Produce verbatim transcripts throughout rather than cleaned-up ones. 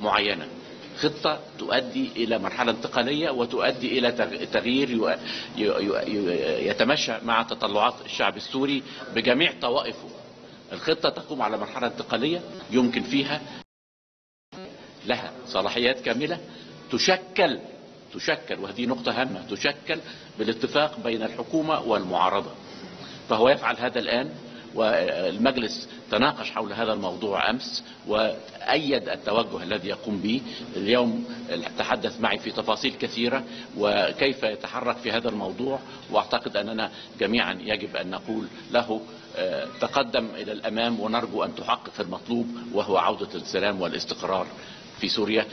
معينة، خطة تؤدي إلى مرحلة انتقالية وتؤدي إلى تغيير يتمشى مع تطلعات الشعب السوري بجميع طوائفه. الخطة تقوم على مرحلة انتقالية يمكن فيها لها صلاحيات كاملة تشكل تشكل وهذه نقطة هامة، تشكل بالاتفاق بين الحكومة والمعارضة. فهو يفعل هذا الآن، والمجلس تناقش حول هذا الموضوع أمس وأيد التوجه الذي يقوم به. اليوم تحدث معي في تفاصيل كثيرة وكيف يتحرك في هذا الموضوع، وأعتقد أننا جميعا يجب أن نقول له تقدم إلى الأمام، ونرجو أن تحقق المطلوب وهو عودة السلام والاستقرار في سوريا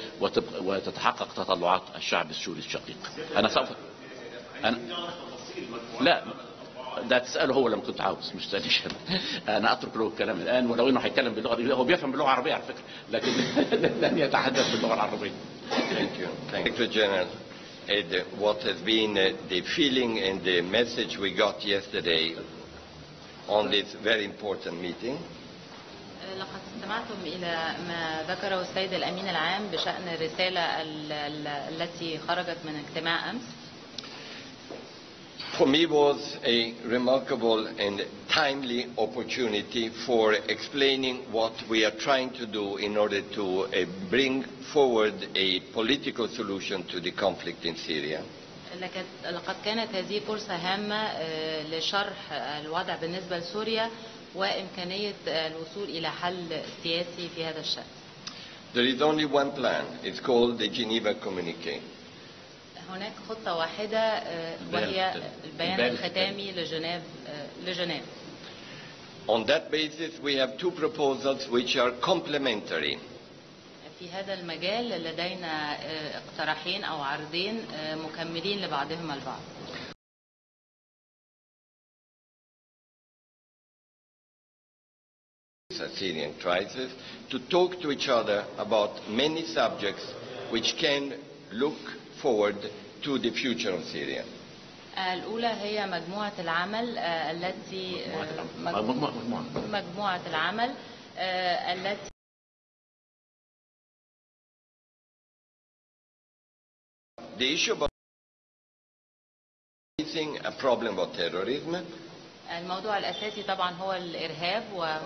وتتحقق تطلعات الشعب السوري الشقيق. أنا سوف أنا... لا ده تسأله هو لما كنت عاوز، مش تسألني أنا. أنا أترك له الكلام الآن، ولو إنه هيتكلم باللغة، هو بيفهم باللغة العربية على فكرة، لكن لن يتحدث باللغة العربية. Thank you. Thank you, General. What has been the feeling and the message we got yesterday on this very important meeting? لقد استمعتم إلى ما ذكره السيد الأمين العام بشأن الرسالة التي خرجت من اجتماع أمس. For me was a remarkable and timely opportunity for explaining what we are trying to do in order to uh, bring forward a political solution to the conflict in Syria. لقد كانت هذه فرصة هامة لشرح الوضع بالنسبة لسوريا وإمكانية الوصول إلى حل سياسي في هذا الشأن. There is only one plan. It's called the Geneva Communiqué. هناك خطة واحدة وهي البيان الختامي لجنيف لجنيف. On that basis we have two proposals which are complementary. في هذا المجال لدينا اقتراحين أو عرضين مكملين لبعضهم البعض. Syrian crisis to talk to each other about many subjects which can look forward to the future of Syria. الأولى هي مجموعة العمل التي مجموعة العمل التي the issue about facing a problem of terrorism. الموضوع الأساسي طبعا هو الإرهاب و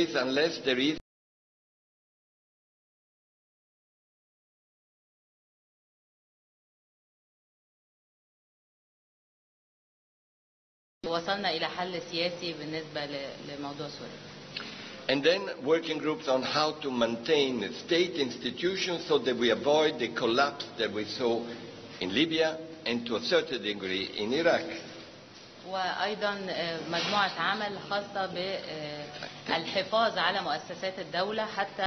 unless there is وصلنا إلى حل سياسي بالنسبة لموضوع سوريا. And then working groups on how to maintain state institutions so that we avoid the collapse that we saw in Libya and to a certain degree in Iraq. وأيضا مجموعة عمل خاصة بالحفاظ على مؤسسات الدولة حتى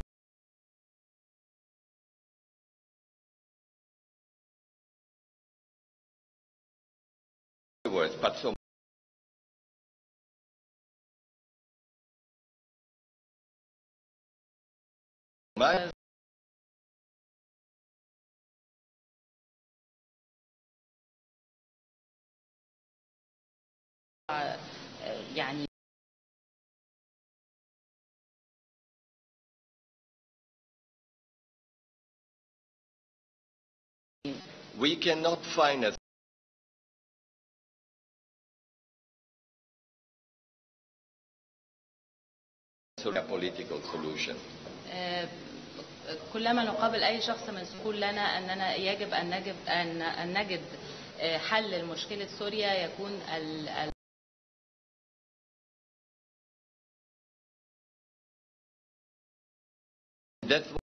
يعني we cannot finance a political solution. كلما نقابل أي شخص من يقول لنا أننا يجب أن نجد أن نجد حل لمشكلة سوريا يكون ال That's why in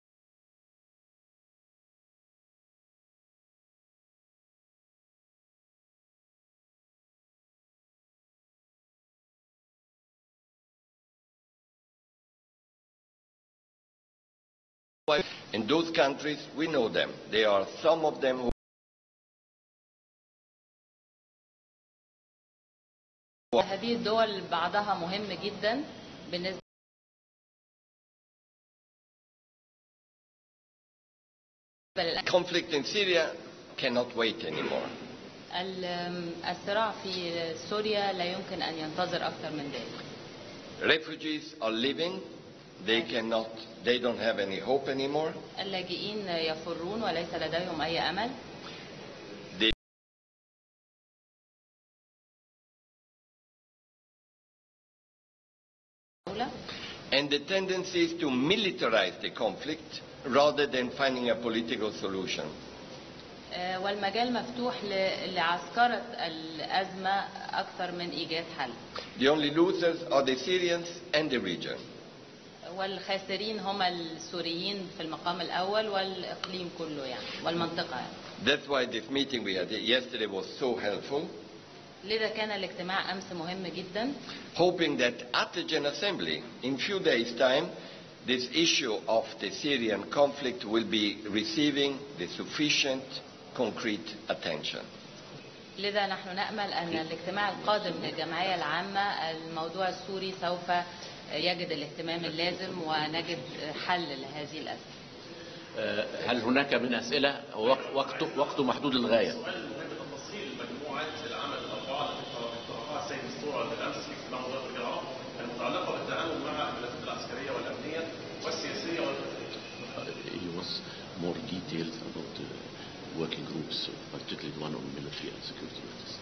those countries we know them. There are some of them who هذه الدول بعضها مهم جدا بالنسبة Conflict in Syria cannot wait anymore. الصراع في سوريا لا يمكن أن ينتظر أكثر من ذلك. Refugees are leaving. They cannot. They don't have any hope anymore. اللاجئين يفرون وليس لديهم أي أمل. And the tendency is to militarize the conflict rather than finding a political solution. والمجال مفتوح لعسكرة الأزمة أكثر من إيجاد حل. The only losers are the Syrians and the region. والخاسرين هم السوريين في المقام الأول والإقليم كله يعني والمنطقة. That's why this meeting we had yesterday was so helpful. لذا كان الاجتماع أمس مهم جدا. Hoping that at the General Assembly in few days time this issue of the Syrian conflict will be receiving the sufficient concrete attention. لذا نحن نأمل أن الاجتماع القادم للجمعية العامة الموضوع السوري سوف يجد الاهتمام اللازم ونجد حل لهذه الأزمة. هل هناك من أسئلة؟ وقته وقته محدود للغاية. More details about the working groups, particularly the one on military and security matters.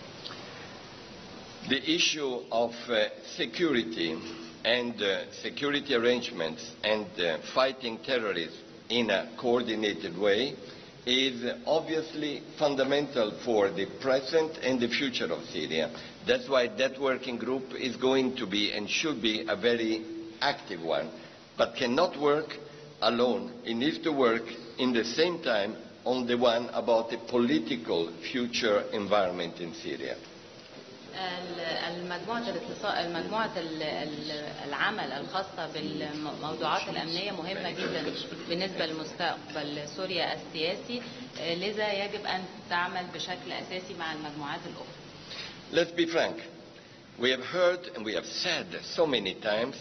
The issue of uh, security and uh, security arrangements and uh, fighting terrorism in a coordinated way is obviously fundamental for the present and the future of Syria. That's why that working group is going to be and should be a very active one, but cannot work alone. It needs to work in the same time on the one about the political future environment in Syria. المجموعة العمل الخاصة بالموضوعات الأمنية مهمة جدا بالنسبة لمستقبل سوريا السياسي، لذا يجب أن تعمل بشكل أساسي مع المجموعات الأخرى. Let's be frank. We have heard and we have said so many times.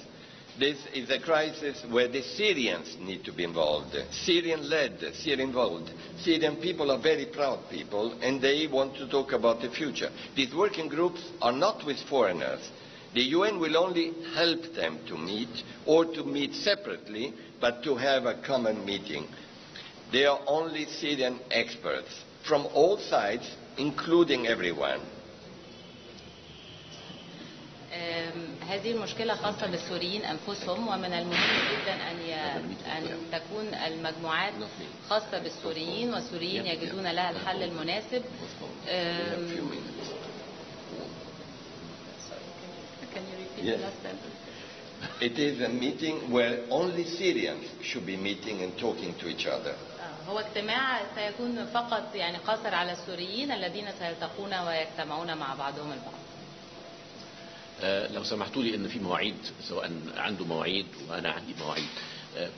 This is a crisis where the Syrians need to be involved, Syrian-led, Syrian-involved. Syrian people are very proud people and they want to talk about the future. These working groups are not with foreigners. The U N will only help them to meet or to meet separately, but to have a common meeting. They are only Syrian experts from all sides, including everyone. هذه المشكلة خاصة بالسوريين أنفسهم، ومن المهم جدا أن ي... أن تكون المجموعات خاصة بالسوريين والسوريين يجدون لها الحل المناسب. It is a meeting where only Syrians should be meeting and talking to each other. هو اجتماع سيكون فقط يعني قاصر على السوريين الذين سيلتقون ويجتمعون مع بعضهم البعض. لو سمحتوا لي ان في مواعيد، سواء عنده مواعيد وانا عندي مواعيد،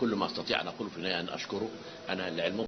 كل ما استطيع ان اقوله في النهايه ان اشكره. انا لعلمكم